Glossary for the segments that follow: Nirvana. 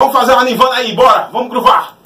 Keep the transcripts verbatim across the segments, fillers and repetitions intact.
Vamos fazer uma Nirvana aí, bora! Vamos groovar!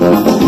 Thank you.